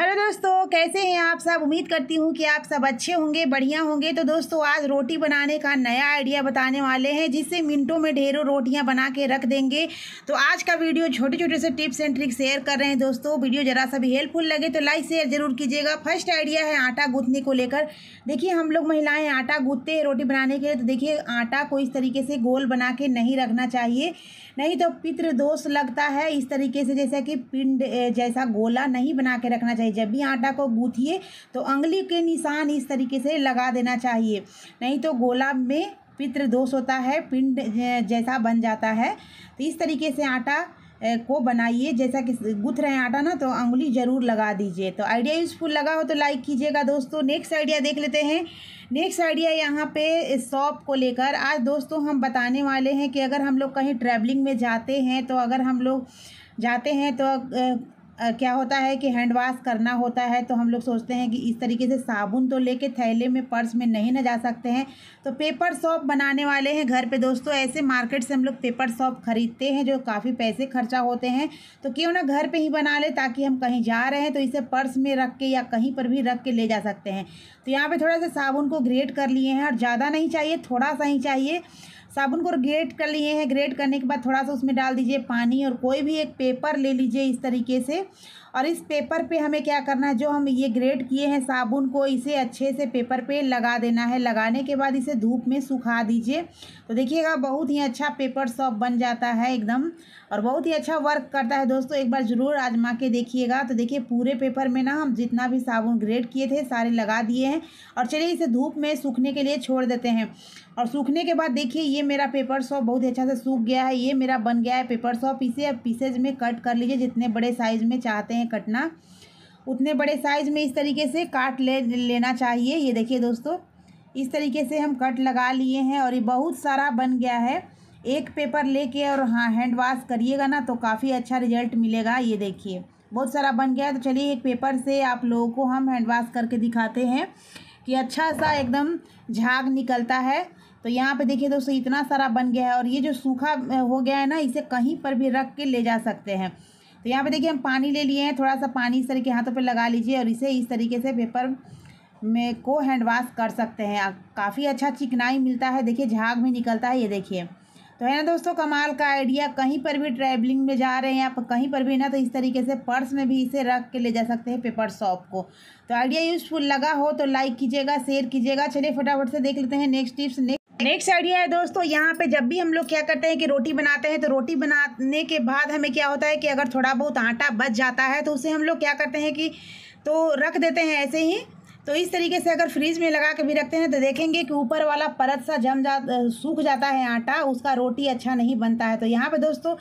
Hello दोस्तों, कैसे हैं आप सब। उम्मीद करती हूँ कि आप सब अच्छे होंगे, बढ़िया होंगे। तो दोस्तों आज रोटी बनाने का नया आइडिया बताने वाले हैं, जिससे मिनटों में ढेरों रोटियाँ बना के रख देंगे। तो आज का वीडियो छोटे छोटे से टिप्स एंड ट्रिक्स शेयर कर रहे हैं दोस्तों। वीडियो जरा सा भी हेल्पफुल लगे तो लाइक शेयर ज़रूर कीजिएगा। फर्स्ट आइडिया है आटा गूँथने को लेकर। देखिए हम लोग महिलाएँ आटा गूँथते हैं रोटी बनाने के लिए। तो देखिए आटा को इस तरीके से गोल बना के नहीं रखना चाहिए, नहीं तो पितृदोष लगता है। इस तरीके से जैसा कि पिंड जैसा गोला नहीं बना के रखना चाहिए। जब भी आटा को गूँथिए तो अंगुली के निशान इस तरीके से लगा देना चाहिए, नहीं तो गोला में पितृदोष होता है, पिंड जैसा बन जाता है। तो इस तरीके से आटा को बनाइए। जैसा कि गूँथ रहे हैं आटा ना, तो अंगुली ज़रूर लगा दीजिए। तो आइडिया यूज़फुल लगा हो तो लाइक कीजिएगा दोस्तों। नेक्स्ट आइडिया देख लेते हैं। नेक्स्ट आइडिया यहाँ पे सौंफ को लेकर। आज दोस्तों हम बताने वाले हैं कि अगर हम लोग कहीं ट्रैवलिंग में जाते हैं, तो अगर हम लोग जाते हैं तो क्या होता है कि हैंड वॉश करना होता है। तो हम लोग सोचते हैं कि इस तरीके से साबुन तो लेके थैले में पर्स में नहीं ना जा सकते हैं, तो पेपर सॉप बनाने वाले हैं घर पे दोस्तों। ऐसे मार्केट से हम लोग पेपर सॉप ख़रीदते हैं जो काफ़ी पैसे खर्चा होते हैं। तो क्यों ना घर पे ही बना ले, ताकि हम कहीं जा रहे हैं तो इसे पर्स में रख के या कहीं पर भी रख के ले जा सकते हैं। तो यहाँ पर थोड़ा सा साबुन को ग्रेट कर लिए हैं, और ज़्यादा नहीं चाहिए, थोड़ा सा ही चाहिए। साबुन को ग्रेट कर लिए हैं। ग्रेट करने के बाद थोड़ा सा उसमें डाल दीजिए पानी, और कोई भी एक पेपर ले लीजिए इस तरीके से। और इस पेपर पे हमें क्या करना है, जो हम ये ग्रेट किए हैं साबुन को, इसे अच्छे से पेपर पे लगा देना है। लगाने के बाद इसे धूप में सुखा दीजिए। तो देखिएगा बहुत ही अच्छा पेपर सॉप बन जाता है एकदम, और बहुत ही अच्छा वर्क करता है दोस्तों। एक बार ज़रूर आजमा के देखिएगा। तो देखिए पूरे पेपर में ना हम जितना भी साबुन ग्रेट किए थे सारे लगा दिए हैं, और चलिए इसे धूप में सूखने के लिए छोड़ देते हैं। और सूखने के बाद देखिए ये मेरा पेपर सॉप बहुत अच्छा से सूख गया है। ये मेरा बन गया है पेपर सॉप। इसे अब पीसेज में कट कर लीजिए, जितने बड़े साइज़ में चाहते हैं कटना उतने बड़े साइज़ में इस तरीके से काट लेना चाहिए। ये देखिए दोस्तों इस तरीके से हम कट लगा लिए हैं, और ये बहुत सारा बन गया है। एक पेपर लेके और हाँ हैंड वॉश करिएगा ना, तो काफ़ी अच्छा रिजल्ट मिलेगा। ये देखिए बहुत सारा बन गया है। तो चलिए एक पेपर से आप लोगों को हम हैंड वॉश करके दिखाते हैं कि अच्छा सा एकदम झाग निकलता है। तो यहाँ पे देखिए दोस्तों इतना सारा बन गया है, और ये जो सूखा हो गया है ना, इसे कहीं पर भी रख के ले जा सकते हैं। तो यहाँ पे देखिए हम पानी ले लिए हैं, थोड़ा सा पानी इस तरीके हाथों पे लगा लीजिए, और इसे इस तरीके से पेपर में को हैंड वॉश कर सकते हैं। काफ़ी अच्छा चिकनाई मिलता है, देखिए झाग भी निकलता है। ये देखिए तो है ना दोस्तों कमाल का आइडिया। कहीं पर भी ट्रैवलिंग में जा रहे हैं आप, कहीं पर भी ना, तो इस तरीके से पर्स में भी इसे रख के ले जा सकते हैं पेपर सॉप को। तो आइडिया यूज़फुल लगा हो तो लाइक कीजिएगा, शेयर कीजिएगा। चलिए फटाफट से देख लेते हैं नेक्स्ट टिप्स। नेक्स्ट आइडिया है दोस्तों, यहाँ पे जब भी हम लोग क्या करते हैं कि रोटी बनाते हैं, तो रोटी बनाने के बाद हमें क्या होता है कि अगर थोड़ा बहुत आटा बच जाता है तो उसे हम लोग क्या करते हैं कि तो रख देते हैं ऐसे ही। तो इस तरीके से अगर फ्रीज में लगा के भी रखते हैं तो देखेंगे कि ऊपर वाला परत सा सूख जाता है आटा, उसका रोटी अच्छा नहीं बनता है। तो यहाँ पे दोस्तों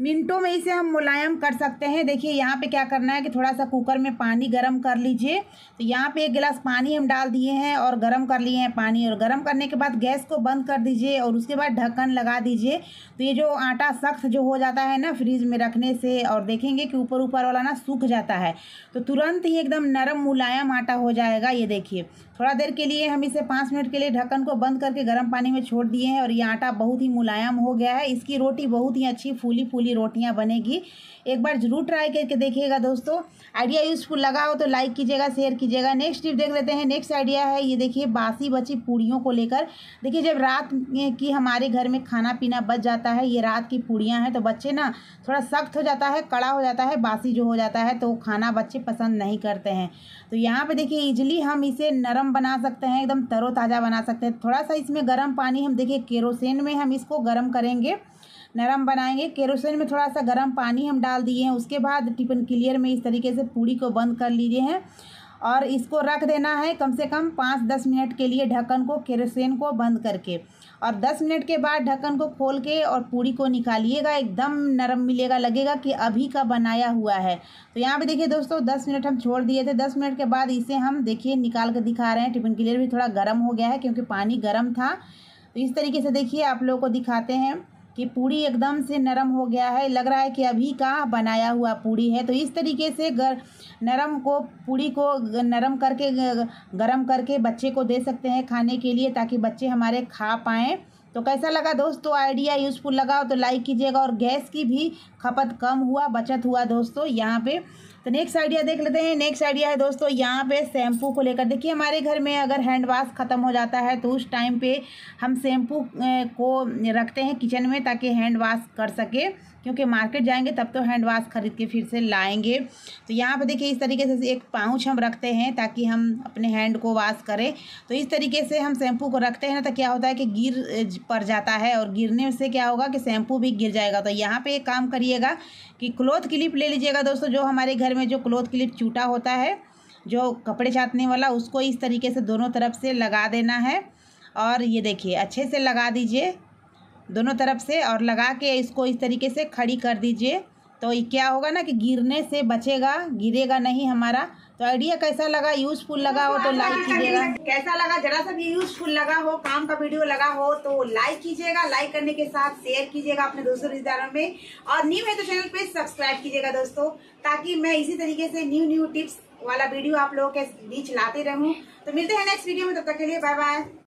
मिनटों में इसे हम मुलायम कर सकते हैं। देखिए यहाँ पे क्या करना है कि थोड़ा सा कुकर में पानी गर्म कर लीजिए। तो यहाँ पे एक गिलास पानी हम डाल दिए हैं, और गर्म कर लिए हैं पानी। और गर्म करने के बाद गैस को बंद कर दीजिए, और उसके बाद ढक्कन लगा दीजिए। तो ये जो आटा सख्त जो हो जाता है ना फ्रीज में रखने से, और देखेंगे कि ऊपर ऊपर वाला ना सूख जाता है, तो तुरंत ही एकदम नरम मुलायम आटा हो जाएगा। ये देखिए थोड़ा देर के लिए हम इसे 5 मिनट के लिए ढक्कन को बंद करके गर्म पानी में छोड़ दिए हैं, और ये आटा बहुत ही मुलायम हो गया है। इसकी रोटी बहुत ही अच्छी फूली फूली रोटियां बनेगी। एक बार जरूर ट्राई करके देखिएगा दोस्तों। आइडिया यूज़फुल लगा हो तो लाइक कीजिएगा, शेयर कीजिएगा। नेक्स्ट टिप देख लेते हैं। नेक्स्ट आइडिया है ये देखिए बासी बची पूड़ियों को लेकर। देखिए जब रात की हमारे घर में खाना पीना बच जाता है, ये रात की पूड़ियाँ हैं, तो बच्चे ना थोड़ा सख्त हो जाता है, कड़ा हो जाता है, बासी जो हो जाता है, तो खाना बच्चे पसंद नहीं करते हैं। तो यहाँ पर देखिए ईजिली हम इसे नरम बना सकते हैं, एकदम तरोताज़ा बना सकते हैं। थोड़ा सा इसमें गर्म पानी हम देखिए केरोसिन में हम इसको गर्म करेंगे, नरम बनाएंगे। केरोसिन में थोड़ा सा गर्म पानी हम डाल दिए हैं। उसके बाद टिफिन क्लियर में इस तरीके से पूड़ी को बंद कर लीजिए हैं, और इसको रख देना है कम से कम 5-10 मिनट के लिए ढक्कन को, केरोसिन को बंद करके। और 10 मिनट के बाद ढक्कन को खोल के और पूड़ी को निकालिएगा, एकदम नरम मिलेगा, लगेगा कि अभी का बनाया हुआ है। तो यहाँ पे देखिए दोस्तों 10 मिनट हम छोड़ दिए थे। 10 मिनट के बाद इसे हम देखिए निकाल के दिखा रहे हैं। टिफिन क्लियर भी थोड़ा गर्म हो गया है क्योंकि पानी गर्म था। तो इस तरीके से देखिए आप लोगों को दिखाते हैं कि पूड़ी एकदम से नरम हो गया है, लग रहा है कि अभी का बनाया हुआ पूड़ी है। तो इस तरीके से नरम को पूड़ी को नरम करके गरम करके बच्चे को दे सकते हैं खाने के लिए, ताकि बच्चे हमारे खा पाएँ। तो कैसा लगा दोस्तों आइडिया, यूज़फुल लगा हो तो लाइक कीजिएगा, और गैस की भी खपत कम हुआ, बचत हुआ दोस्तों यहाँ पे। तो नेक्स्ट आइडिया देख लेते हैं। नेक्स्ट आइडिया है दोस्तों यहाँ पे शैम्पू को लेकर। देखिए हमारे घर में अगर हैंड वॉश ख़त्म हो जाता है तो उस टाइम पे हम शैम्पू को रखते हैं किचन में ताकि हैंड वॉश कर सके, क्योंकि मार्केट जाएंगे तब तो हैंड वॉश खरीद के फिर से लाएंगे। तो यहाँ पे देखिए इस तरीके से एक पाउच हम रखते हैं ताकि हम अपने हैंड को वॉश करें। तो इस तरीके से हम शैम्पू को रखते हैं ना तो क्या होता है कि गिर पड़ जाता है और गिरने से क्या होगा कि शैम्पू भी गिर जाएगा। तो यहाँ पे एक काम करिएगा कि क्लोथ क्लिप ले लीजिएगा दोस्तों, जो हमारे घर में जो क्लोथ क्लिप छूटा होता है, जो कपड़े छाँटने वाला, उसको इस तरीके से दोनों तरफ से लगा देना है। और ये देखिए अच्छे से लगा दीजिए दोनों तरफ से और लगा के इसको इस तरीके से खड़ी कर दीजिए। तो ये क्या होगा ना कि गिरने से बचेगा, गिरेगा नहीं हमारा। तो आइडिया कैसा लगा, यूज़फुल लगा हो तो लाइक कीजिएगा। कैसा लगा, जरा सा भी यूज़फुल लगा हो, काम का वीडियो लगा हो तो लाइक कीजिएगा। लाइक करने के साथ शेयर कीजिएगा अपने दोस्तों रिश्तेदारों में, और न्यू है तो चैनल पे सब्सक्राइब कीजिएगा दोस्तों, ताकि मैं इसी तरीके से न्यू न्यू टिप्स वाला वीडियो आप लोगों के बीच लाते रहूँ। तो मिलते हैं नेक्स्ट वीडियो में, तब तक के लिए बाय बाय।